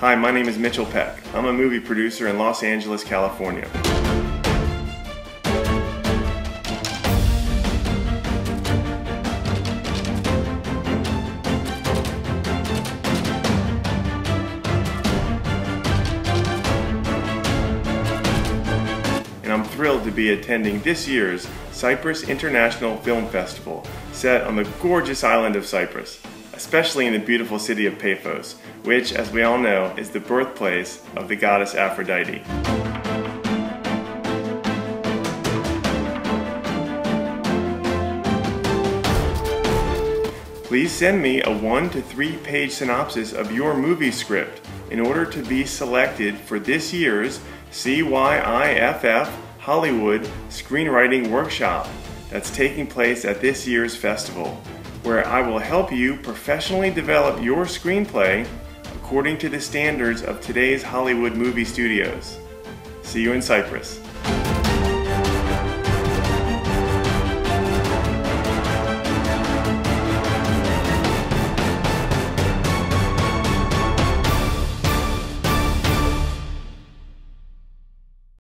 Hi, my name is Mitchell Peck. I'm a movie producer in Los Angeles, California. And I'm thrilled to be attending this year's Cyprus International Film Festival, set on the gorgeous island of Cyprus, especially in the beautiful city of Paphos, which, as we all know, is the birthplace of the goddess Aphrodite. Please send me a 1- to 3-page synopsis of your movie script in order to be selected for this year's CYIFF Hollywood Screenwriting Workshop that's taking place at this year's festival, where I will help you professionally develop your screenplay according to the standards of today's Hollywood movie studios. See you in Cyprus.